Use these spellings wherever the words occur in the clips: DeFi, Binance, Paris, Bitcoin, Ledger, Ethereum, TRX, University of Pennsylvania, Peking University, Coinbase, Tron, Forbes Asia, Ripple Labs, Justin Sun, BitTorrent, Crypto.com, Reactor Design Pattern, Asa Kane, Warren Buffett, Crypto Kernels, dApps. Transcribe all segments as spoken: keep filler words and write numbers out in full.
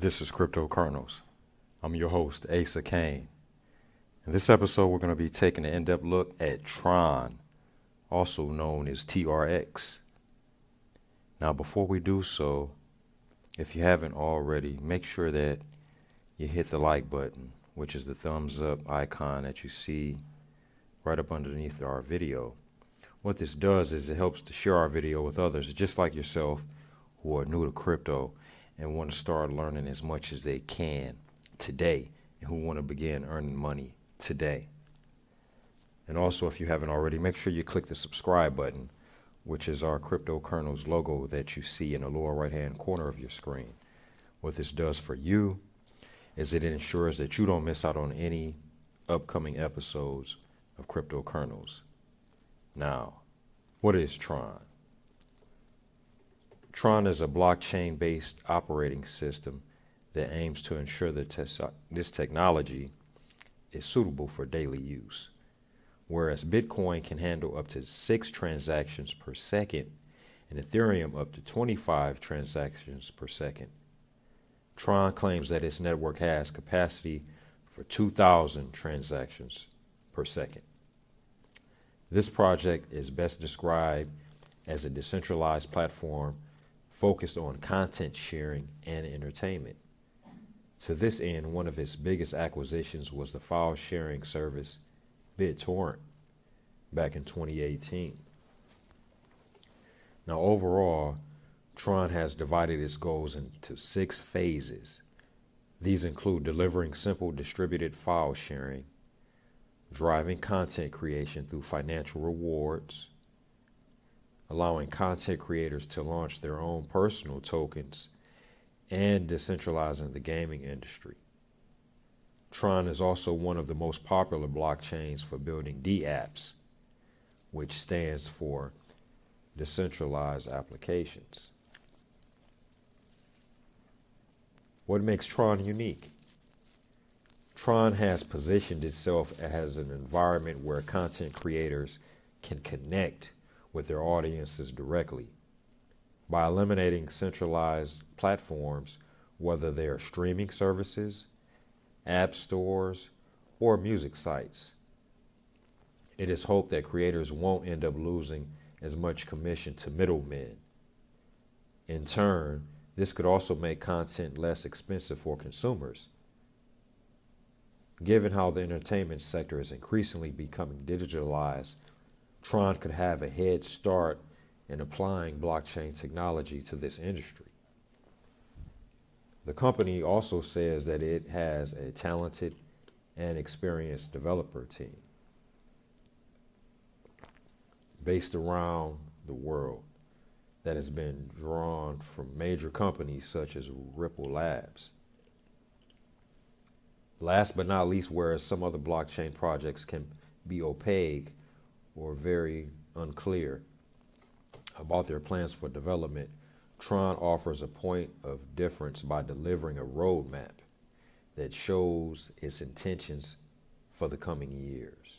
This is Crypto Kernels. I'm your host, Asa Kane. In this episode, we're going to be taking an in-depth look at Tron, also known as T R X. Now, before we do so, if you haven't already, make sure that you hit the like button, which is the thumbs up icon that you see right up underneath our video. What this does is it helps to share our video with others just like yourself who are new to crypto and want to start learning as much as they can today and who want to begin earning money today. And also, if you haven't already, make sure you click the subscribe button, which is our Crypto Kernels logo that you see in the lower right hand corner of your screen. What this does for you is it ensures that you don't miss out on any upcoming episodes of Crypto Kernels. Now, what is Tron? Tron is a blockchain-based operating system that aims to ensure that tes- this technology is suitable for daily use. Whereas Bitcoin can handle up to six transactions per second and Ethereum up to twenty-five transactions per second, Tron claims that its network has capacity for two thousand transactions per second. This project is best described as a decentralized platform focused on content sharing and entertainment. To this end, one of its biggest acquisitions was the file sharing service BitTorrent back in twenty eighteen. Now, overall, Tron has divided its goals into six phases. These include delivering simple distributed file sharing, driving content creation through financial rewards, allowing content creators to launch their own personal tokens, and decentralizing the gaming industry. Tron is also one of the most popular blockchains for building dApps, which stands for Decentralized Applications. What makes Tron unique? Tron has positioned itself as an environment where content creators can connect with their audiences directly. By eliminating centralized platforms, whether they are streaming services, app stores, or music sites, it is hoped that creators won't end up losing as much commission to middlemen. In turn, this could also make content less expensive for consumers. Given how the entertainment sector is increasingly becoming digitalized, Tron could have a head start in applying blockchain technology to this industry. The company also says that it has a talented and experienced developer team based around the world that has been drawn from major companies such as Ripple Labs. Last but not least, whereas some other blockchain projects can be opaque or very unclear about their plans for development, Tron offers a point of difference by delivering a roadmap that shows its intentions for the coming years.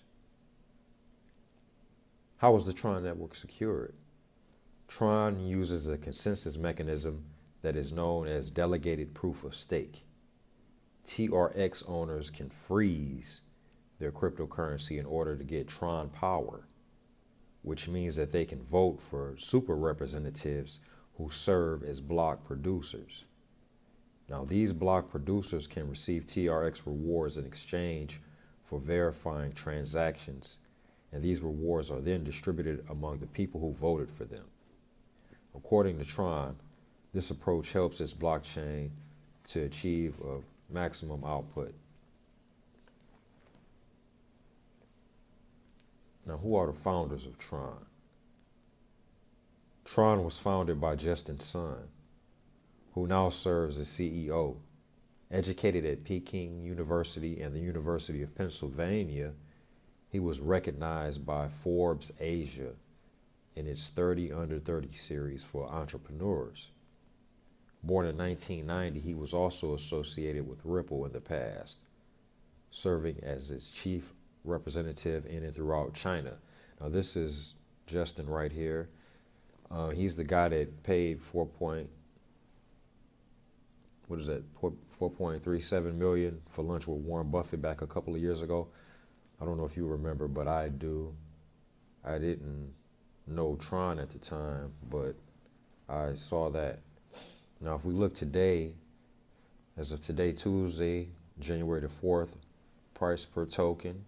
How is the Tron network secured? Tron uses a consensus mechanism that is known as delegated proof of stake. T R X owners can freeze their cryptocurrency in order to get Tron power, which means that they can vote for super representatives who serve as block producers. Now, these block producers can receive T R X rewards in exchange for verifying transactions, and these rewards are then distributed among the people who voted for them. According to Tron, this approach helps its blockchain to achieve a maximum output. Now, who are the founders of Tron? Tron was founded by Justin Sun, who now serves as C E O. Educated at Peking University and the University of Pennsylvania, he was recognized by Forbes Asia in its thirty under thirty series for entrepreneurs. Born in nineteen ninety, he was also associated with Ripple in the past, serving as its chief representative in and throughout China. Now, this is Justin right here. Uh, he's the guy that paid four point what is that, four point three seven million for lunch with Warren Buffett back a couple of years ago. I don't know if you remember, but I do. I didn't know Tron at the time, but I saw that. Now, if we look today, as of today, Tuesday, January the fourth, price per token,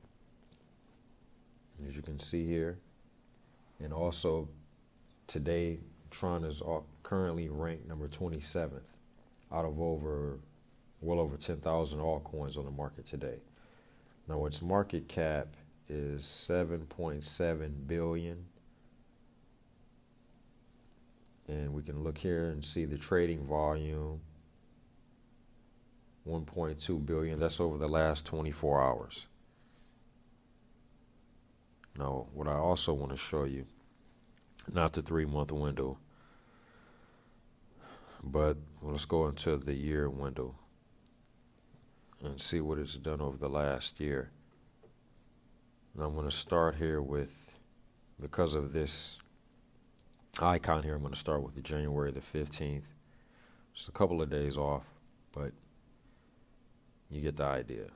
as you can see here, and also today, Tron is currently ranked number twenty-seventh out of over, well over ten thousand altcoins on the market today. Now, its market cap is seven point seven billion dollars. And we can look here and see the trading volume, one point two billion dollars. That's over the last twenty-four hours. Now, what I also want to show you, not the three-month window, but let's go into the year window and see what it's done over the last year. And I'm going to start here with, because of this icon here, I'm going to start with the January the fifteenth. Just a couple of days off, but you get the idea.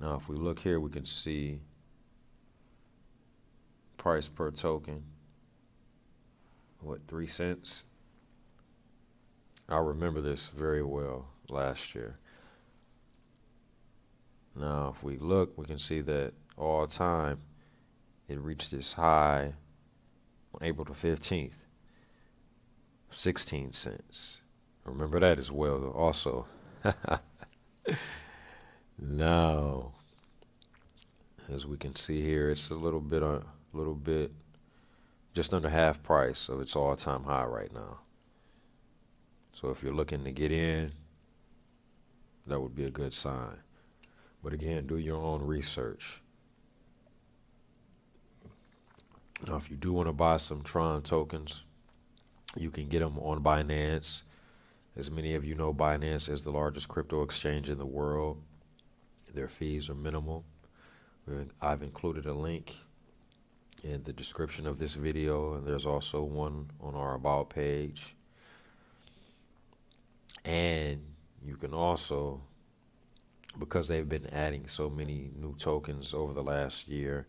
Now, if we look here, we can see price per token, what, three cents? I remember this very well last year. Now, if we look, we can see that all time it reached this high on April the fifteenth, sixteen cents. Remember that as well also. Now, as we can see here, it's a little bit on a little bit just under half price of its all-time high right now. So if you're looking to get in, that would be a good sign. But again, do your own research. Now, if you do want to buy some Tron tokens, you can get them on Binance. As many of you know, Binance is the largest crypto exchange in the world. Their fees are minimal. I've included a link in the description of this video, and there's also one on our About page. And you can also, because they've been adding so many new tokens over the last year,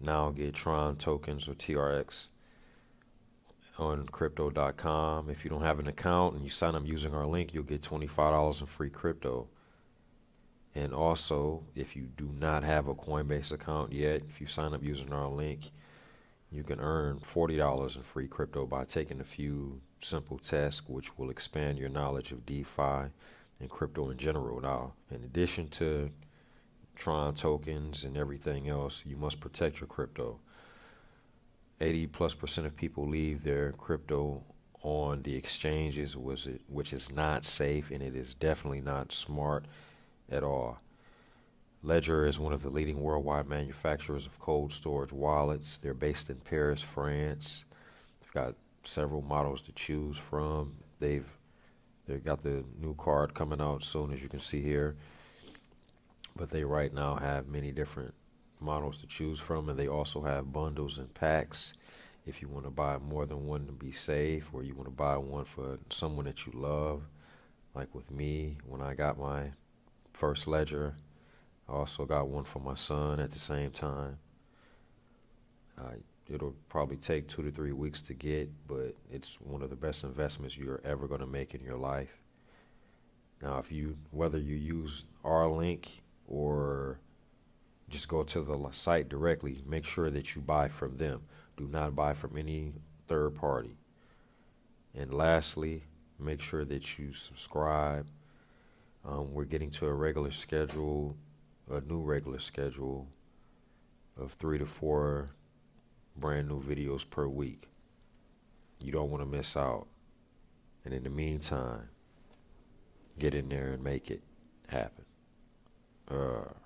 now get Tron tokens or T R X on Crypto dot com. If you don't have an account and you sign up using our link, you'll get twenty-five dollars in free crypto. And also, if you do not have a Coinbase account yet, if you sign up using our link, you can earn forty dollars in free crypto by taking a few simple tasks, which will expand your knowledge of DeFi and crypto in general. Now, in addition to Tron tokens and everything else, you must protect your crypto. eighty plus percent of people leave their crypto on the exchanges, which is not safe, and it is definitely not smart at all. Ledger is one of the leading worldwide manufacturers of cold storage wallets. They're based in Paris, France. They've got several models to choose from. They've they've got the new card coming out soon, as you can see here. But they right now have many different models to choose from, and they also have bundles and packs. If you want to buy more than one to be safe, or you want to buy one for someone that you love, like with me, when I got my first Ledger, I also got one for my son at the same time. Uh, it'll probably take two to three weeks to get, but it's one of the best investments you're ever going to make in your life. Now, if you, whether you use our link or just go to the site directly, make sure that you buy from them. Do not buy from any third party. And lastly, make sure that you subscribe. Um, we're getting to a regular schedule. A new regular schedule of three to four brand new videos per week. You don't want to miss out. And in the meantime, get in there and make it happen. Uh